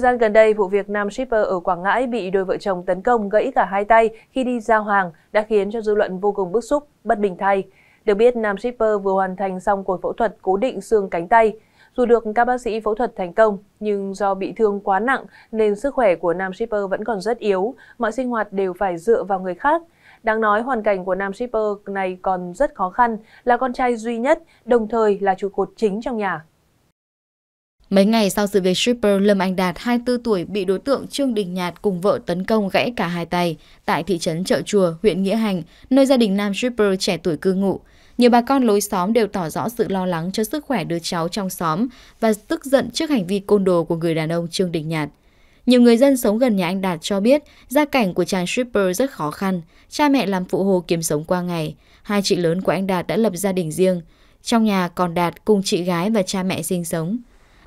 gian gần đây, vụ việc nam shipper ở Quảng Ngãi bị đôi vợ chồng tấn công gãy cả hai tay khi đi giao hàng đã khiến cho dư luận vô cùng bức xúc, bất bình thay. Được biết, nam shipper vừa hoàn thành xong cuộc phẫu thuật cố định xương cánh tay. Dù được các bác sĩ phẫu thuật thành công, nhưng do bị thương quá nặng nên sức khỏe của nam shipper vẫn còn rất yếu, mọi sinh hoạt đều phải dựa vào người khác. Đáng nói, hoàn cảnh của nam shipper này còn rất khó khăn, là con trai duy nhất, đồng thời là trụ cột chính trong nhà. Mấy ngày sau sự việc shipper Lâm Anh Đạt, 24 tuổi, bị đối tượng Trương Đình Nhạt cùng vợ tấn công gãy cả hai tay tại thị trấn Chợ Chùa, huyện Nghĩa Hành, nơi gia đình nam shipper trẻ tuổi cư ngụ. Nhiều bà con lối xóm đều tỏ rõ sự lo lắng cho sức khỏe đứa cháu trong xóm và tức giận trước hành vi côn đồ của người đàn ông Trương Đình Nhạt. Nhiều người dân sống gần nhà anh Đạt cho biết gia cảnh của chàng shipper rất khó khăn, cha mẹ làm phụ hồ kiếm sống qua ngày. Hai chị lớn của anh Đạt đã lập gia đình riêng, trong nhà còn Đạt cùng chị gái và cha mẹ sinh sống.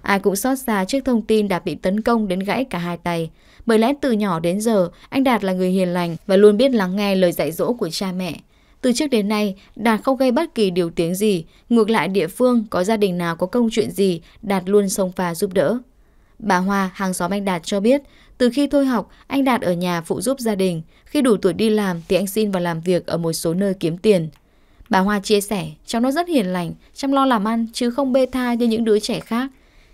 Ai cũng xót xa trước thông tin Đạt bị tấn công đến gãy cả hai tay. Bởi lẽ từ nhỏ đến giờ, anh Đạt là người hiền lành và luôn biết lắng nghe lời dạy dỗ của cha mẹ. Từ trước đến nay, Đạt không gây bất kỳ điều tiếng gì. Ngược lại, địa phương có gia đình nào có công chuyện gì, Đạt luôn xông pha giúp đỡ. Bà Hoa, hàng xóm anh Đạt cho biết, từ khi thôi học, anh Đạt ở nhà phụ giúp gia đình. Khi đủ tuổi đi làm thì anh xin vào làm việc ở một số nơi kiếm tiền. Bà Hoa chia sẻ, cháu nó rất hiền lành, chăm lo làm ăn chứ không bê tha như những đứa trẻ khác.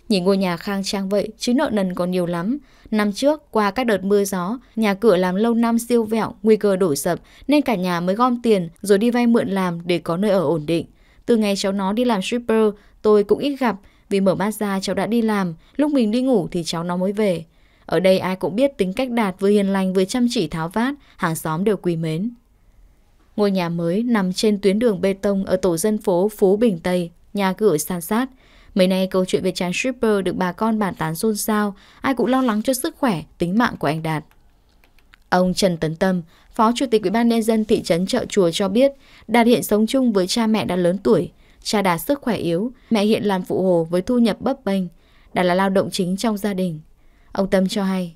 Nhìn ngôi nhà khang trang vậy chứ nợ nần còn nhiều lắm. Năm trước, qua các đợt mưa gió, nhà cửa làm lâu năm siêu vẹo, nguy cơ đổ sập nên cả nhà mới gom tiền rồi đi vay mượn làm để có nơi ở ổn định. Từ ngày cháu nó đi làm shipper, tôi cũng ít gặp vì mở mắt ra cháu đã đi làm, lúc mình đi ngủ thì cháu nó mới về. Ở đây ai cũng biết tính cách Đạt vừa hiền lành vừa chăm chỉ tháo vát, hàng xóm đều quý mến. Ngôi nhà mới nằm trên tuyến đường bê tông ở tổ dân phố Phú Bình Tây, nhà cửa san sát. Mấy nay câu chuyện về chàng shipper được bà con bàn tán xôn xao, ai cũng lo lắng cho sức khỏe, tính mạng của anh Đạt. Ông Trần Tấn Tâm, Phó Chủ tịch Ủy ban nhân dân thị trấn Chợ Chùa cho biết, Đạt hiện sống chung với cha mẹ đã lớn tuổi, cha Đạt sức khỏe yếu, mẹ hiện làm phụ hồ với thu nhập bấp bênh, Đạt là lao động chính trong gia đình. Ông Tâm cho hay,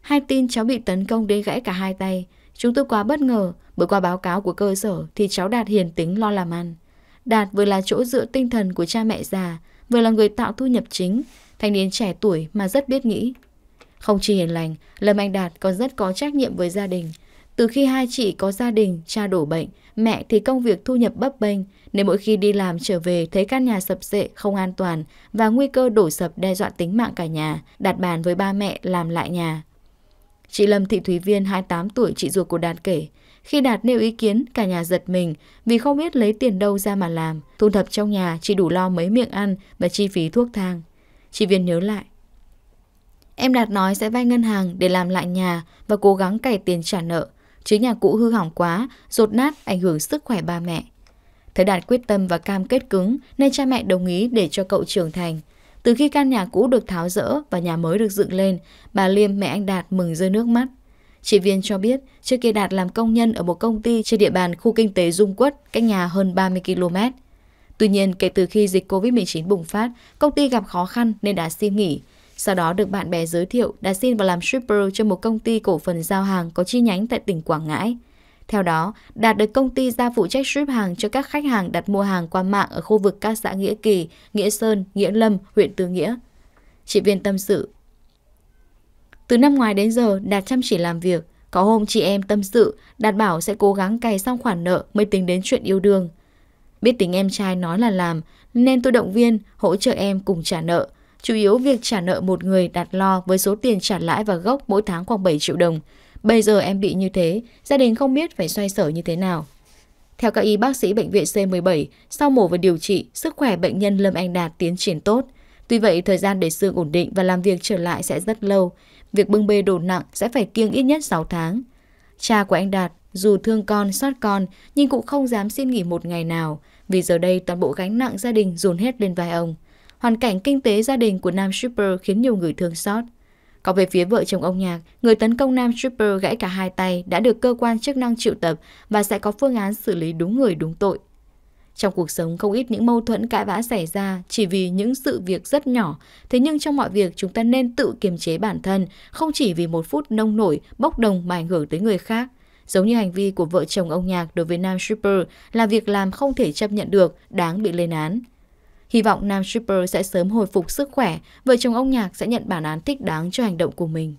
hai tin cháu bị tấn công đến gãy cả hai tay, chúng tôi quá bất ngờ, bởi qua báo cáo của cơ sở thì cháu Đạt hiền tính lo làm ăn. Đạt vừa là chỗ dựa tinh thần của cha mẹ già, vừa là người tạo thu nhập chính, thanh niên trẻ tuổi mà rất biết nghĩ. Không chỉ hiền lành, Lâm Anh Đạt còn rất có trách nhiệm với gia đình. Từ khi hai chị có gia đình, cha đổ bệnh, mẹ thì công việc thu nhập bấp bênh, nên mỗi khi đi làm trở về thấy căn nhà sập xệ, không an toàn và nguy cơ đổ sập đe dọa tính mạng cả nhà, Đạt bàn với ba mẹ làm lại nhà. Chị Lâm Thị Thúy Viên, 28 tuổi, chị ruột của Đạt kể, khi Đạt nêu ý kiến, cả nhà giật mình vì không biết lấy tiền đâu ra mà làm. Thu thập trong nhà chỉ đủ lo mấy miệng ăn và chi phí thuốc thang. Chị Viên nhớ lại, em Đạt nói sẽ vay ngân hàng để làm lại nhà và cố gắng cày tiền trả nợ. Chứ nhà cũ hư hỏng quá, dột nát, ảnh hưởng sức khỏe ba mẹ. Thấy Đạt quyết tâm và cam kết cứng nên cha mẹ đồng ý để cho cậu trưởng thành. Từ khi căn nhà cũ được tháo dỡ và nhà mới được dựng lên, bà Liêm, mẹ anh Đạt, mừng rơi nước mắt. Chị Viên cho biết, trước kia Đạt làm công nhân ở một công ty trên địa bàn khu kinh tế Dung Quất, cách nhà hơn 30 km. Tuy nhiên, kể từ khi dịch Covid-19 bùng phát, công ty gặp khó khăn nên đã xin nghỉ. Sau đó được bạn bè giới thiệu, Đạt xin vào làm shipper cho một công ty cổ phần giao hàng có chi nhánh tại tỉnh Quảng Ngãi. Theo đó, Đạt được công ty ra phụ trách ship hàng cho các khách hàng đặt mua hàng qua mạng ở khu vực các xã Nghĩa Kỳ, Nghĩa Sơn, Nghĩa Lâm, huyện Tư Nghĩa. Chị Viên tâm sự, từ năm ngoái đến giờ, Đạt chăm chỉ làm việc. Có hôm chị em tâm sự, Đạt bảo sẽ cố gắng cày xong khoản nợ mới tính đến chuyện yêu đương. Biết tính em trai nói là làm, nên tôi động viên, hỗ trợ em cùng trả nợ. Chủ yếu việc trả nợ một người Đạt lo với số tiền trả lãi và gốc mỗi tháng khoảng 7 triệu đồng. Bây giờ em bị như thế, gia đình không biết phải xoay sở như thế nào. Theo các y bác sĩ bệnh viện C17, sau mổ và điều trị, sức khỏe bệnh nhân Lâm Anh Đạt tiến triển tốt. Tuy vậy, thời gian để xương ổn định và làm việc trở lại sẽ rất lâu. Việc bưng bê đồ nặng sẽ phải kiêng ít nhất 6 tháng. Cha của anh Đạt dù thương con, xót con nhưng cũng không dám xin nghỉ một ngày nào vì giờ đây toàn bộ gánh nặng gia đình dồn hết lên vai ông. Hoàn cảnh kinh tế gia đình của nam shipper khiến nhiều người thương xót. Còn về phía vợ chồng ông Nhạc, người tấn công nam shipper gãy cả hai tay đã được cơ quan chức năng triệu tập và sẽ có phương án xử lý đúng người đúng tội. Trong cuộc sống, không ít những mâu thuẫn cãi vã xảy ra chỉ vì những sự việc rất nhỏ. Thế nhưng trong mọi việc, chúng ta nên tự kiềm chế bản thân, không chỉ vì một phút nông nổi, bốc đồng mà ảnh hưởng tới người khác. Giống như hành vi của vợ chồng ông Nhạc đối với nam shipper là việc làm không thể chấp nhận được, đáng bị lên án. Hy vọng nam stripper sẽ sớm hồi phục sức khỏe, vợ chồng ông Nhạc sẽ nhận bản án thích đáng cho hành động của mình.